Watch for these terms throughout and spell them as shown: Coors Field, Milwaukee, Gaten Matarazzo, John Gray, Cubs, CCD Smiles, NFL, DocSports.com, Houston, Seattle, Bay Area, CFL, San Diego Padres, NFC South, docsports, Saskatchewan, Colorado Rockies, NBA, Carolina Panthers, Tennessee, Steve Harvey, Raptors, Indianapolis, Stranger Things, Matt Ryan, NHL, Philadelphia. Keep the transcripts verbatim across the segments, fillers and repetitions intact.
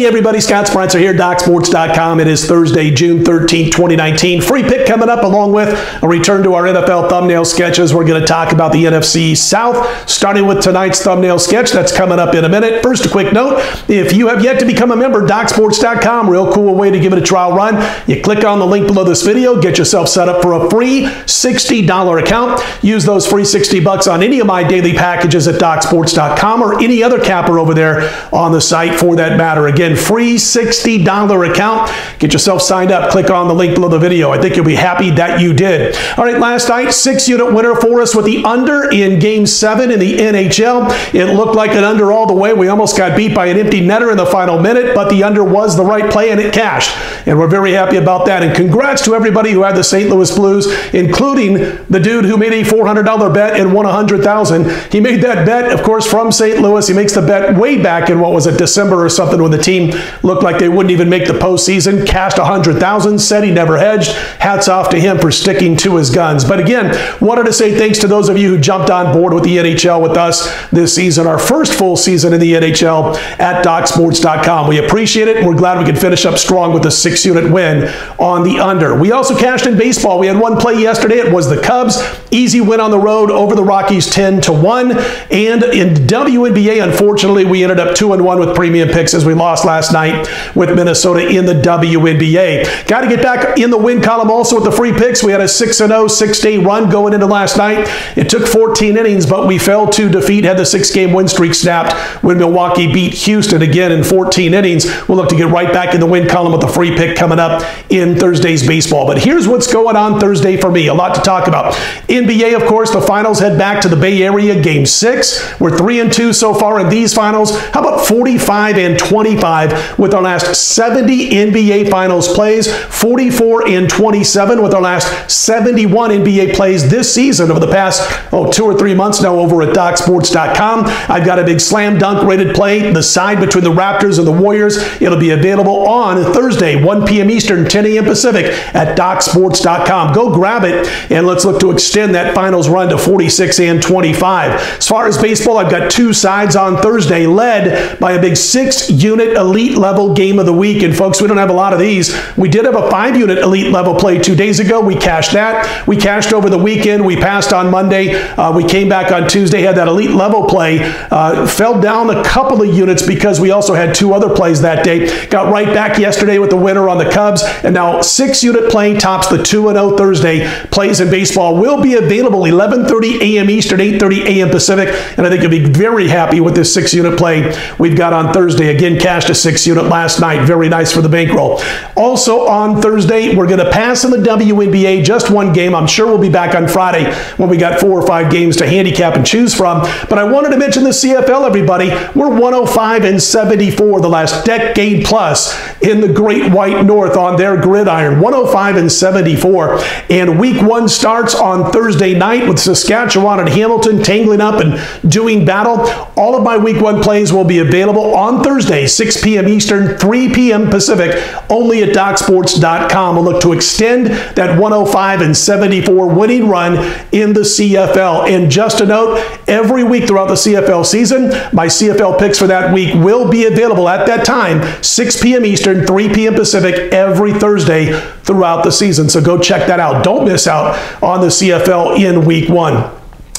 Hey everybody, Scott Spreitzer here, Doc Sports dot com. It is Thursday, June thirteenth, twenty nineteen. Free pick coming up along with a return to our N F L thumbnail sketches. We're going to talk about the N F C South, starting with tonight's thumbnail sketch. That's coming up in a minute. First, a quick note. If you have yet to become a member, Doc Sports dot com, real cool way to give it a trial run. You click on the link below this video, get yourself set up for a free sixty dollar account. Use those free sixty bucks on any of my daily packages at Doc Sports dot com or any other capper over there on the site for that matter. Again, free sixty dollar account. Get yourself signed up. Click on the link below the video. I think you'll be happy that you did. All right, last night, six-unit winner for us with the under in Game seven in the N H L. It looked like an under all the way. We almost got beat by an empty netter in the final minute, but the under was the right play, and it cashed. And we're very happy about that. And congrats to everybody who had the Saint Louis Blues, including the dude who made a four hundred dollar bet and won one hundred thousand dollars. He made that bet, of course, from Saint Louis. He makes the bet way back in, what was it, December or something, when the team looked like they wouldn't even make the postseason, cashed one hundred thousand dollars, said he never hedged. Hats off to him for sticking to his guns. But again, wanted to say thanks to those of you who jumped on board with the N H L with us this season, our first full season in the N H L at Doc Sports dot com. We appreciate it, and we're glad we could finish up strong with a six-unit win on the under. We also cashed in baseball. We had one play yesterday. It was the Cubs. Easy win on the road over the Rockies ten to one. And in W N B A, unfortunately, we ended up two and one with premium picks as we lost last night with Minnesota in the W N B A. Got to get back in the win column also with the free picks. We had a six and oh, six-day run going into last night. It took fourteen innings, but we fell to defeat, had the six-game win streak snapped when Milwaukee beat Houston again in fourteen innings. We'll look to get right back in the win column with the free pick coming up in Thursday's baseball. But here's what's going on Thursday for me. A lot to talk about. N B A, of course, the finals head back to the Bay Area, Game six. We're three and two so far in these finals. How about forty-five and twenty-five with our last seventy N B A Finals plays, forty-four and twenty-seven with our last seventy-one N B A plays this season over the past oh, two or three months now over at Doc Sports dot com. I've got a big slam dunk rated play, the side between the Raptors and the Warriors. It'll be available on Thursday, one P M Eastern, ten A M Pacific at Doc Sports dot com. Go grab it, and let's look to extend that finals run to forty-six and twenty-five. As far as baseball, I've got two sides on Thursday, led by a big six-unit elite-level game of the week. And, folks, we don't have a lot of these. We did have a five-unit elite-level play two days ago. We cashed that. We cashed over the weekend. We passed on Monday. Uh, we came back on Tuesday, had that elite-level play. Uh, fell down a couple of units because we also had two other plays that day. Got right back yesterday with the winner on the Cubs. And now six-unit play tops the two and oh Thursday. Plays in baseball will be available eleven thirty A M Eastern, eight thirty A M Pacific. And I think you'll be very happy with this six-unit play we've got on Thursday. Again, cashed a six-unit last night. Very nice for the bankroll. Also on Thursday, we're going to pass in the W N B A. Just one game. I'm sure we'll be back on Friday when we got four or five games to handicap and choose from. But I wanted to mention the C F L, everybody. We're one oh five and seventy-four the last decade plus in the Great White North on their gridiron. one oh five and seventy-four. And week one starts on Thursday night with Saskatchewan and Hamilton tangling up and doing battle. All of my week one plays will be available on Thursday, six P M Eastern, three P M Pacific, only at Doc Sports dot com. We'll look to extend that one oh five and seventy-four winning run in the C F L. And just a note, every week throughout the C F L season, my C F L picks for that week will be available at that time, six P M Eastern, three P M Pacific, every Thursday throughout the season. So go check that out. Don't miss out on the C F L in week one.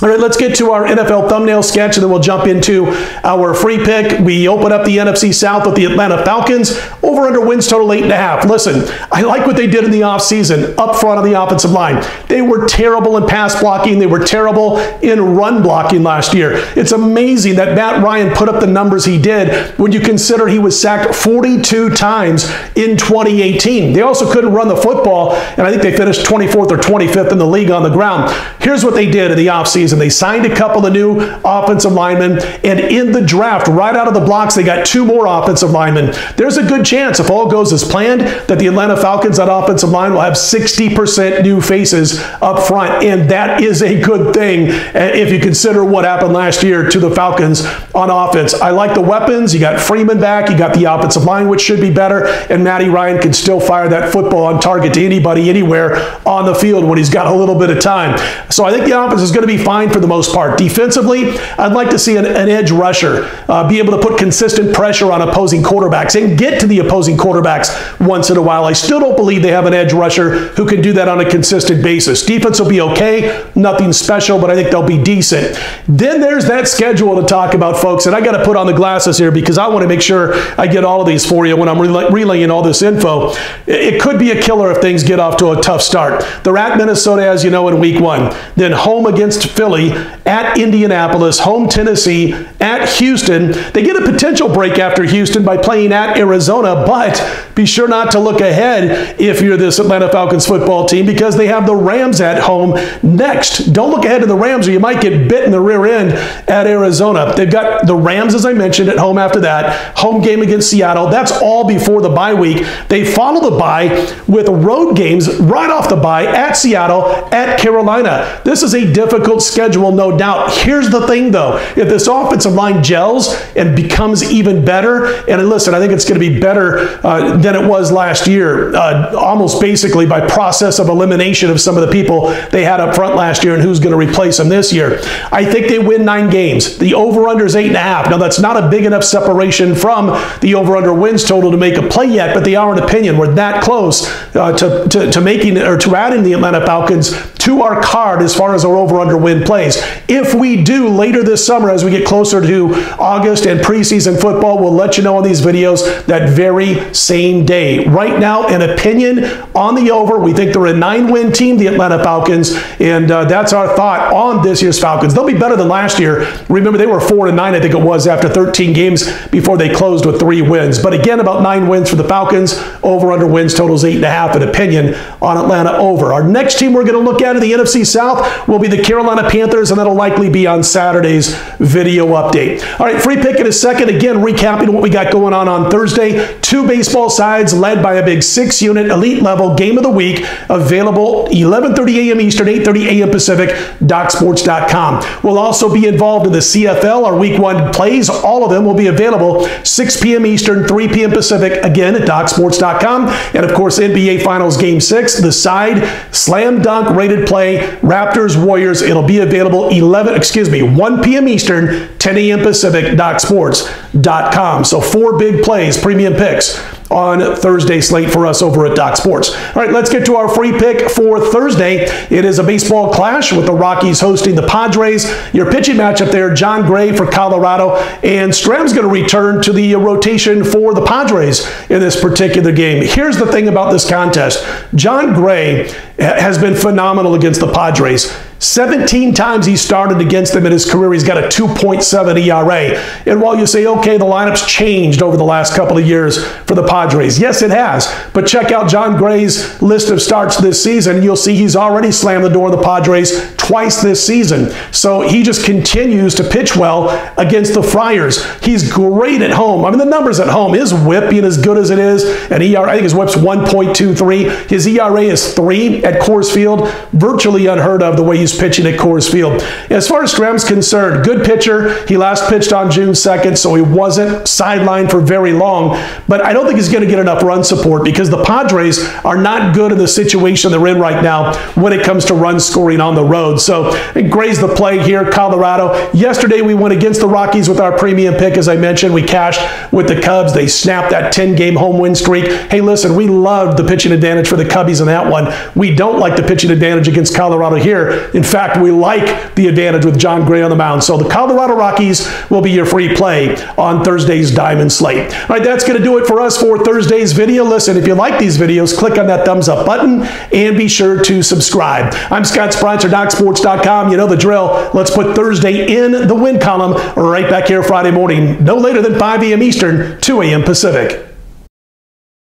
All right, let's get to our N F L thumbnail sketch, and then we'll jump into our free pick. We open up the N F C South with the Atlanta Falcons. Over-under wins total eight and a half. Listen, I like what they did in the offseason up front on the offensive line. They were terrible in pass blocking. They were terrible in run blocking last year. It's amazing that Matt Ryan put up the numbers he did when you consider he was sacked forty-two times in twenty eighteen. They also couldn't run the football, and I think they finished twenty-fourth or twenty-fifth in the league on the ground. Here's what they did in the offseason. And they signed a couple of new offensive linemen, and in the draft, right out of the blocks, they got two more offensive linemen. There's a good chance, if all goes as planned, that the Atlanta Falcons on offensive line will have sixty percent new faces up front, and that is a good thing if you consider what happened last year to the Falcons on offense. I like the weapons. You got Freeman back. You got the offensive line, which should be better, and Matty Ryan can still fire that football on target to anybody, anywhere on the field when he's got a little bit of time. So I think the offense is going to be fine. fine for the most part. Defensively, I'd like to see an, an edge rusher uh, be able to put consistent pressure on opposing quarterbacks and get to the opposing quarterbacks once in a while. I still don't believe they have an edge rusher who can do that on a consistent basis. Defense will be okay, nothing special, but I think they'll be decent. Then there's that schedule to talk about, folks, and I got to put on the glasses here because I want to make sure I get all of these for you when I'm rel relaying all this info. It could be a killer if things get off to a tough start. They're at Minnesota, as you know, in week one, then home against Philly, at Indianapolis, home Tennessee, at Houston. They get a potential break after Houston by playing at Arizona, but be sure not to look ahead if you're this Atlanta Falcons football team because they have the Rams at home next. Don't look ahead to the Rams or you might get bit in the rear end at Arizona. They've got the Rams, as I mentioned, at home after that, home game against Seattle. That's all before the bye week. They follow the bye with road games right off the bye at Seattle, at Carolina. This is a difficult schedule, no doubt. Here's the thing, though. If this offensive line gels and becomes even better, and listen, I think it's going to be better uh, than it was last year, uh, almost basically by process of elimination of some of the people they had up front last year and who's going to replace them this year. I think they win nine games. The over-under is eight and a half. Now, that's not a big enough separation from the over-under wins total to make a play yet, but they are, in opinion, we're that close uh, to, to, to making or to adding the Atlanta Falcons to our card as far as our over-under win plays. If we do later this summer as we get closer to August and preseason football, we'll let you know on these videos that very same day. Right now, an opinion on the over. We think they're a nine-win team, the Atlanta Falcons, and uh, that's our thought on this year's Falcons. They'll be better than last year. Remember, they were four and nine, I think it was, after thirteen games before they closed with three wins. But again, about nine wins for the Falcons. Over-under wins totals eight and a half. An opinion on Atlanta over. Our next team we're going to look at in the N F C South will be the Carolina Panthers, and that'll likely be on Saturday's video update. All right, free pick in a second. Again, recapping what we got going on on Thursday. Two baseball sides led by a big six-unit elite-level game of the week available eleven thirty a m Eastern, eight thirty a m Pacific, Doc Sports dot com. We'll also be involved in the C F L. Our week one plays, all of them will be available six p m Eastern, three p m Pacific, again at Doc Sports dot com. And, of course, N B A Finals Game six, the side slam dunk rated play, Raptors, Warriors. It'll be available eleven, excuse me, one p m Eastern, ten a m Pacific, Doc Sports dot com. So four big plays, premium picks on Thursday slate for us over at Doc Sports. All right, let's get to our free pick for Thursday. It is a baseball clash with the Rockies hosting the Padres. Your pitching matchup there, John Gray for Colorado, and Stram's going to return to the rotation for the Padres in this particular game. Here's the thing about this contest. John Gray has been phenomenal against the Padres. seventeen times he started against them in his career. He's got a two point seven E R A. And while you say, okay, the lineup's changed over the last couple of years for the Padres. Yes, it has. But check out John Gray's list of starts this season, and you'll see he's already slammed the door of the Padres twice this season. So he just continues to pitch well against the Friars. He's great at home. I mean, the numbers at home, his whip being as good as it is, and E R A, I think his whip's one point two three. His E R A is three at Coors Field. Virtually unheard of the way he's pitching at Coors Field. As far as Stram's concerned, good pitcher. He last pitched on June second, so he wasn't sidelined for very long, but I don't think he's going to get enough run support because the Padres are not good in the situation they're in right now when it comes to run scoring on the road. So Gray's the play here, Colorado. Yesterday we went against the Rockies with our premium pick, as I mentioned. We cashed with the Cubs. They snapped that ten game home win streak. Hey, listen, we loved the pitching advantage for the Cubbies in that one. We don't like the pitching advantage against Colorado here. In fact, we like the advantage with John Gray on the mound. So the Colorado Rockies will be your free play on Thursday's Diamond Slate. All right, that's going to do it for us for Thursday's video. Listen, if you like these videos, click on that thumbs up button and be sure to subscribe. I'm Scott Spreitzer, Doc Sports dot com. You know the drill. Let's put Thursday in the win column right back here Friday morning, no later than five a m Eastern, two a m Pacific.